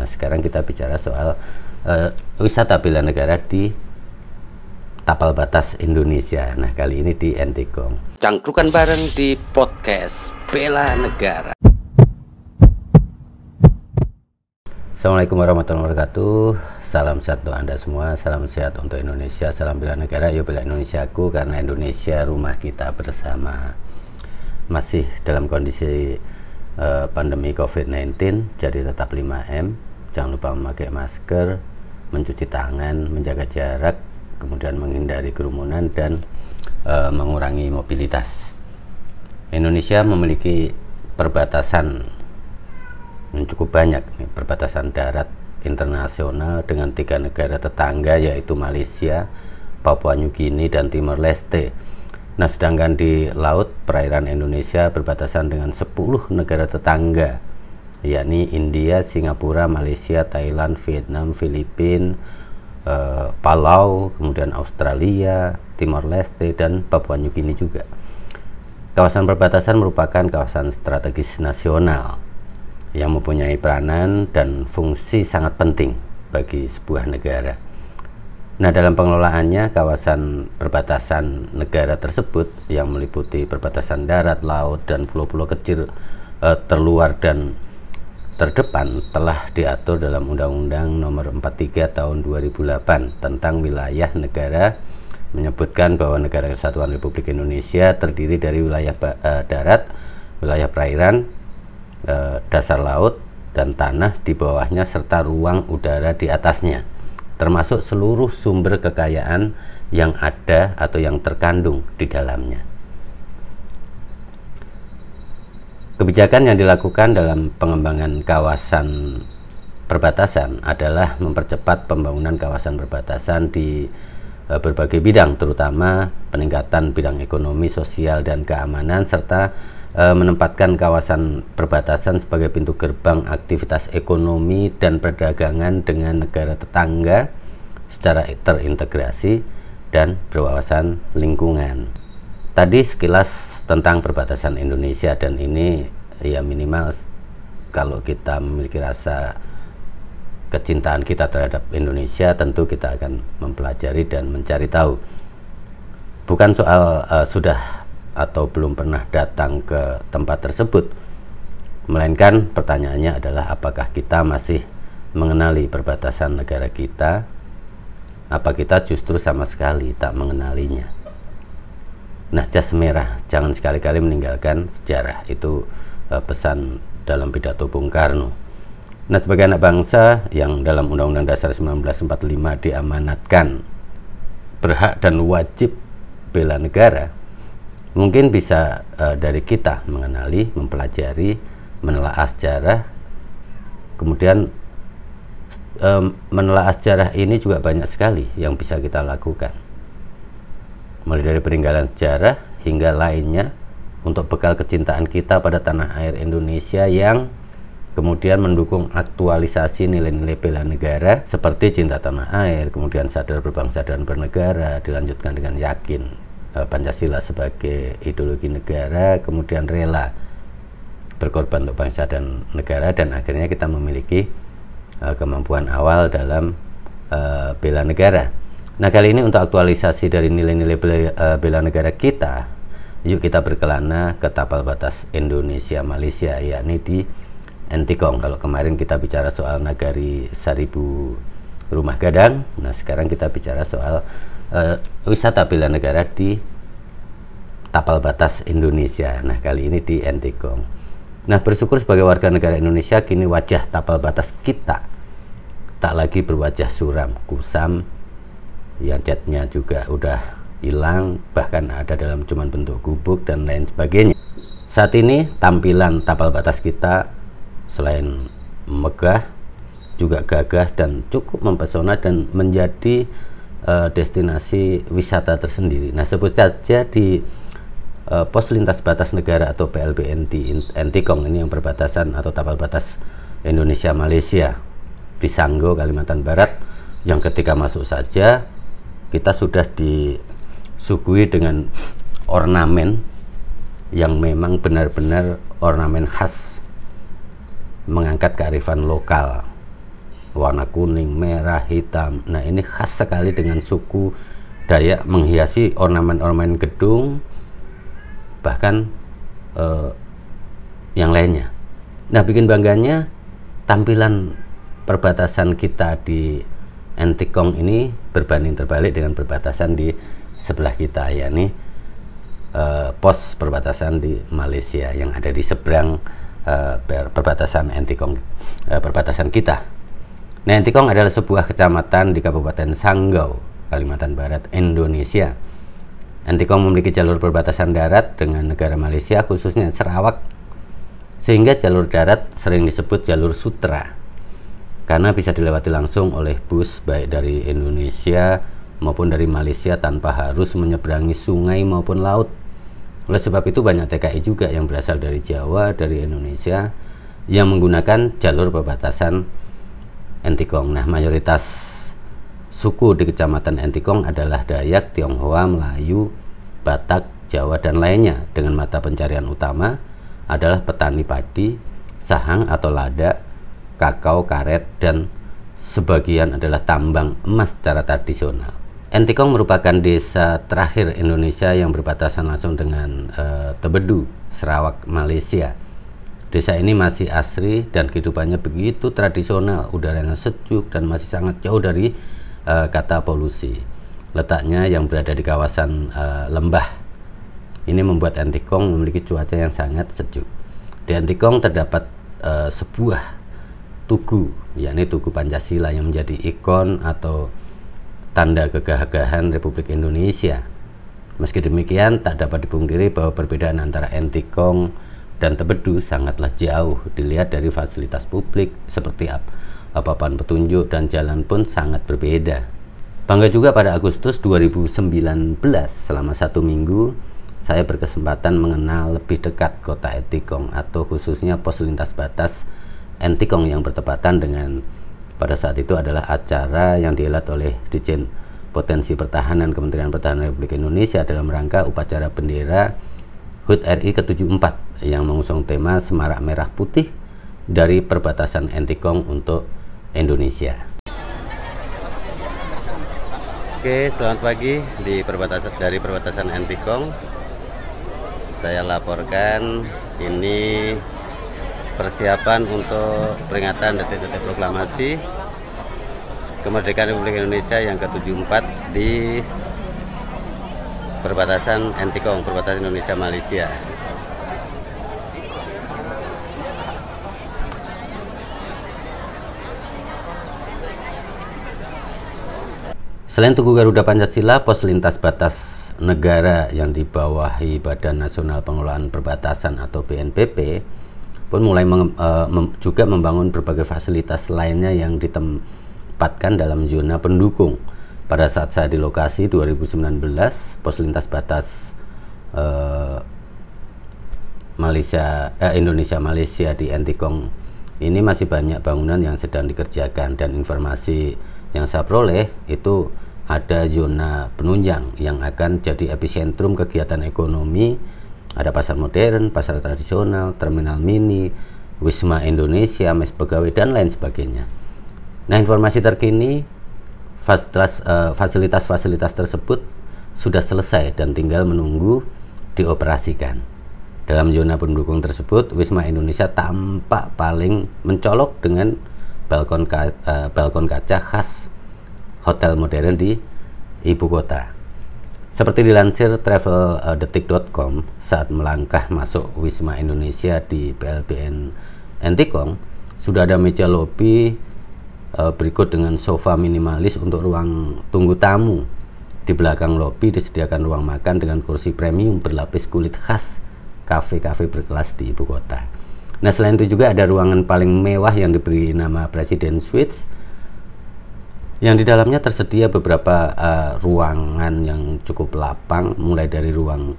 Nah, sekarang kita bicara soal wisata bela negara di Tapal Batas Indonesia. Nah, kali ini di Entikong. Cangkrukan bareng di podcast Bela Negara. Assalamualaikum warahmatullahi wabarakatuh. Salam sehat untuk Anda semua, salam sehat untuk Indonesia, salam bela negara. Yuk bela Indonesiaku, karena Indonesia rumah kita bersama. Masih dalam kondisi pandemi COVID-19, jadi tetap 5M, jangan lupa memakai masker, mencuci tangan, menjaga jarak, kemudian menghindari kerumunan, dan mengurangi mobilitas. Indonesia memiliki perbatasan yang cukup banyak, perbatasan darat internasional dengan 3 negara tetangga, yaitu Malaysia, Papua New Guinea, dan Timor Leste. Nah, sedangkan di laut, perairan Indonesia berbatasan dengan 10 negara tetangga, yakni India, Singapura, Malaysia, Thailand, Vietnam, Filipina, Palau, kemudian Australia, Timor Leste, dan Papua New Guinea juga. Kawasan perbatasan merupakan kawasan strategis nasional yang mempunyai peranan dan fungsi sangat penting bagi sebuah negara. Nah, dalam pengelolaannya, kawasan perbatasan negara tersebut yang meliputi perbatasan darat, laut, dan pulau-pulau kecil terluar dan terdepan telah diatur dalam Undang-Undang Nomor 43 Tahun 2008 tentang wilayah negara, menyebutkan bahwa Negara Kesatuan Republik Indonesia terdiri dari wilayah darat, wilayah perairan, dasar laut, dan tanah di bawahnya, serta ruang udara di atasnya, termasuk seluruh sumber kekayaan yang ada atau yang terkandung di dalamnya. Kebijakan yang dilakukan dalam pengembangan kawasan perbatasan adalah mempercepat pembangunan kawasan perbatasan di berbagai bidang, terutama peningkatan bidang ekonomi, sosial, dan keamanan, serta menempatkan kawasan perbatasan sebagai pintu gerbang aktivitas ekonomi dan perdagangan dengan negara tetangga secara terintegrasi dan berwawasan lingkungan. Tadi sekilas tentang perbatasan Indonesia, dan ini ya minimal kalau kita memiliki rasa kecintaan kita terhadap Indonesia, tentu kita akan mempelajari dan mencari tahu. Bukan soal sudah atau belum pernah datang ke tempat tersebut, melainkan pertanyaannya adalah apakah kita masih mengenali perbatasan negara kita, apa kita justru sama sekali tak mengenalinya. Nah, jas merah, jangan sekali-kali meninggalkan sejarah, itu pesan dalam pidato Bung Karno. Nah, sebagai anak bangsa yang dalam Undang-Undang Dasar 1945 diamanatkan berhak dan wajib bela negara, mungkin bisa dari kita mengenali, mempelajari, menelaah sejarah. Kemudian menelaah sejarah ini juga banyak sekali yang bisa kita lakukan, mulai dari peninggalan sejarah hingga lainnya, untuk bekal kecintaan kita pada tanah air Indonesia yang kemudian mendukung aktualisasi nilai-nilai bela negara seperti cinta tanah air, kemudian sadar berbangsa dan bernegara, dilanjutkan dengan yakin Pancasila sebagai ideologi negara, kemudian rela berkorban untuk bangsa dan negara, dan akhirnya kita memiliki kemampuan awal dalam bela negara. Nah, kali ini untuk aktualisasi dari nilai-nilai bela negara kita, yuk kita berkelana ke Tapal Batas Indonesia Malaysia, yakni di Entikong. Kalau kemarin kita bicara soal Nagari Seribu Rumah Gadang, nah sekarang kita bicara soal wisata bela negara di Tapal Batas Indonesia. Nah, kali ini di Entikong. Nah, bersyukur sebagai warga negara Indonesia, kini wajah tapal batas kita tak lagi berwajah suram, kusam, yang catnya juga udah hilang, bahkan ada dalam cuman bentuk gubuk dan lain sebagainya. Saat ini tampilan tapal batas kita selain megah, juga gagah dan cukup mempesona, dan menjadi destinasi wisata tersendiri. Nah, sebut saja di pos lintas batas negara atau PLBN di Entikong ini, yang perbatasan atau tapal batas Indonesia Malaysia di Sanggo, Kalimantan Barat, yang ketika masuk saja kita sudah disuguhi dengan ornamen yang memang benar-benar ornamen khas, mengangkat kearifan lokal warna kuning, merah, hitam. Nah, ini khas sekali dengan suku Dayak menghiasi ornamen-ornamen gedung, bahkan yang lainnya. Nah, bikin bangganya tampilan perbatasan kita di Entikong ini berbanding terbalik dengan perbatasan di sebelah kita, yakni pos perbatasan di Malaysia yang ada di seberang perbatasan Entikong, perbatasan kita. Nah, Entikong adalah sebuah kecamatan di Kabupaten Sanggau, Kalimantan Barat, Indonesia. Entikong memiliki jalur perbatasan darat dengan negara Malaysia, khususnya Sarawak, sehingga jalur darat sering disebut jalur sutra karena bisa dilewati langsung oleh bus baik dari Indonesia maupun dari Malaysia tanpa harus menyeberangi sungai maupun laut. Oleh sebab itu banyak TKI juga yang berasal dari Jawa, dari Indonesia yang menggunakan jalur perbatasan Entikong. Nah, mayoritas suku di Kecamatan Entikong adalah Dayak, Tionghoa, Melayu, Batak, Jawa, dan lainnya, dengan mata pencarian utama adalah petani padi, sahang atau lada, kakao, karet, dan sebagian adalah tambang emas secara tradisional. Entikong merupakan desa terakhir Indonesia yang berbatasan langsung dengan Tebedu, Sarawak, Malaysia. Desa ini masih asri dan kehidupannya begitu tradisional, udaranya sejuk dan masih sangat jauh dari kata polusi. Letaknya yang berada di kawasan lembah ini membuat Entikong memiliki cuaca yang sangat sejuk. Di Entikong terdapat sebuah tugu, yakni Tugu Pancasila yang menjadi ikon atau tanda kegagahan Republik Indonesia. Meski demikian, tak dapat dipungkiri bahwa perbedaan antara Entikong dan Tebedu sangatlah jauh. Dilihat dari fasilitas publik seperti papan petunjuk dan jalan pun sangat berbeda. Bangga juga pada Agustus 2019, selama satu minggu saya berkesempatan mengenal lebih dekat kota Entikong atau khususnya pos lintas batas Entikong yang bertepatan dengan pada saat itu adalah acara yang dihelat oleh Ditjen Potensi Pertahanan Kementerian Pertahanan Republik Indonesia dalam rangka upacara bendera HUT RI ke-74 yang mengusung tema Semarak Merah Putih dari perbatasan Entikong untuk Indonesia. Oke, selamat pagi di perbatasan dari perbatasan Entikong. Saya laporkan ini persiapan untuk peringatan detik-detik proklamasi kemerdekaan Republik Indonesia yang ke-74 di perbatasan Entikong, perbatasan Indonesia-Malaysia. Selain Tugu Garuda Pancasila, pos lintas batas negara yang dibawahi Badan Nasional Pengelolaan Perbatasan atau BNPP pun mulai juga membangun berbagai fasilitas lainnya yang ditempatkan dalam zona pendukung. Pada saat saya di lokasi 2019, pos lintas batas Indonesia-Malaysia di Entikong ini masih banyak bangunan yang sedang dikerjakan, dan informasi yang saya peroleh itu ada zona penunjang yang akan jadi epicentrum kegiatan ekonomi. Ada pasar modern, pasar tradisional, terminal mini, Wisma Indonesia, mes pegawai, dan lain sebagainya. Nah, informasi terkini, fasilitas-fasilitas tersebut sudah selesai dan tinggal menunggu dioperasikan. Dalam zona pendukung tersebut, Wisma Indonesia tampak paling mencolok dengan balkon kaca khas hotel modern di ibu kota. Seperti dilansir traveldetik.com, saat melangkah masuk Wisma Indonesia di PLBN Entikong, sudah ada meja lobi berikut dengan sofa minimalis untuk ruang tunggu tamu. Di belakang lobi disediakan ruang makan dengan kursi premium berlapis kulit khas kafe-kafe berkelas di ibu kota. Nah, selain itu juga ada ruangan paling mewah yang diberi nama Presiden Suite, yang di dalamnya tersedia beberapa ruangan yang cukup lapang, mulai dari ruang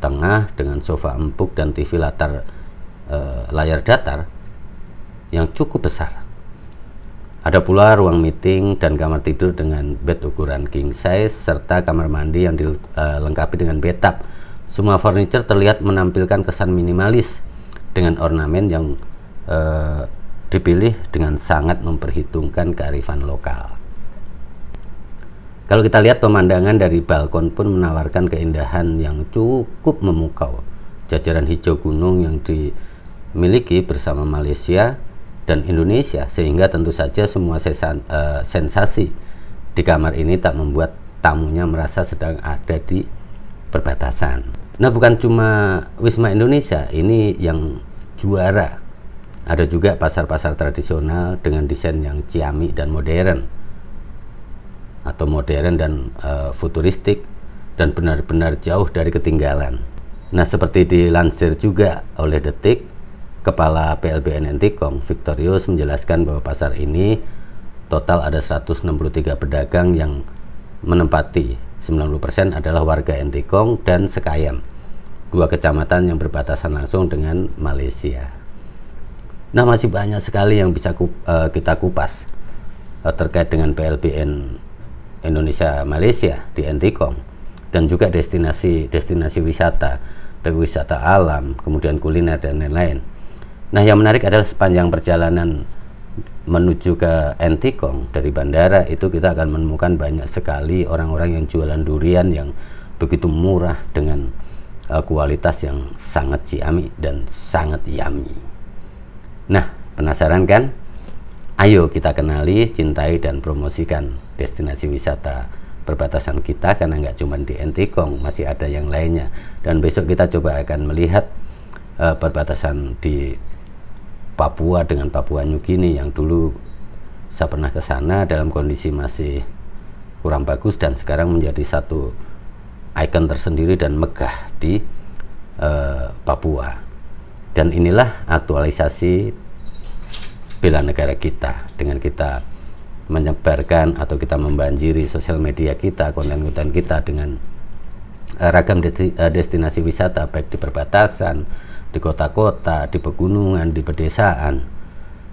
tengah dengan sofa empuk dan TV layar datar yang cukup besar. Ada pula ruang meeting dan kamar tidur dengan bed ukuran king size serta kamar mandi yang dilengkapi dengan bathtub. Semua furniture terlihat menampilkan kesan minimalis dengan ornamen yang dipilih dengan sangat memperhitungkan kearifan lokal. Kalau kita lihat pemandangan dari balkon pun menawarkan keindahan yang cukup memukau. Jajaran hijau gunung yang dimiliki bersama Malaysia dan Indonesia, sehingga tentu saja semua sensasi di kamar ini tak membuat tamunya merasa sedang ada di perbatasan. Nah, bukan cuma Wisma Indonesia ini yang juara, ada juga pasar-pasar tradisional dengan desain yang ciamik dan modern, atau modern dan futuristik, dan benar-benar jauh dari ketinggalan. Nah, seperti dilansir juga oleh Detik, Kepala PLBN Entikong, Victorius, menjelaskan bahwa pasar ini total ada 163 pedagang yang menempati. 90% adalah warga Entikong dan Sekayam, dua kecamatan yang berbatasan langsung dengan Malaysia. Nah, masih banyak sekali yang bisa kita kupas terkait dengan PLBN Indonesia-Malaysia di Entikong, dan juga destinasi wisata, baik wisata alam, kemudian kuliner, dan lain-lain. Nah, yang menarik adalah sepanjang perjalanan menuju ke Entikong dari bandara itu kita akan menemukan banyak sekali orang-orang yang jualan durian yang begitu murah dengan kualitas yang sangat ciamik dan sangat yummy. Nah, penasaran kan? Ayo kita kenali, cintai, dan promosikan destinasi wisata perbatasan kita, karena nggak cuma di Entikong, masih ada yang lainnya. Dan besok kita coba akan melihat perbatasan di Papua dengan Papua New Guinea yang dulu saya pernah ke sana dalam kondisi masih kurang bagus, dan sekarang menjadi satu ikon tersendiri dan megah di Papua. Dan inilah aktualisasi bela negara kita, dengan kita menyebarkan atau kita membanjiri sosial media kita, konten-konten kita dengan ragam destinasi wisata, baik di perbatasan, di kota-kota, di pegunungan, di pedesaan.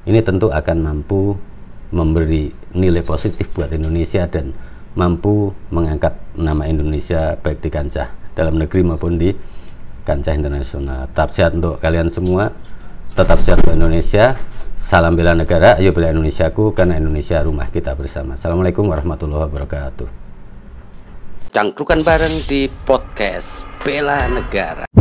Ini tentu akan mampu memberi nilai positif buat Indonesia dan mampu mengangkat nama Indonesia baik di kancah dalam negeri maupun di kancah internasional. Tetap sehat untuk kalian semua, tetap sehat untuk Indonesia. Salam bela negara, ayo bela Indonesiaku, karena Indonesia rumah kita bersama. Assalamualaikum warahmatullahi wabarakatuh. Cangkrukan bareng di podcast Bela Negara.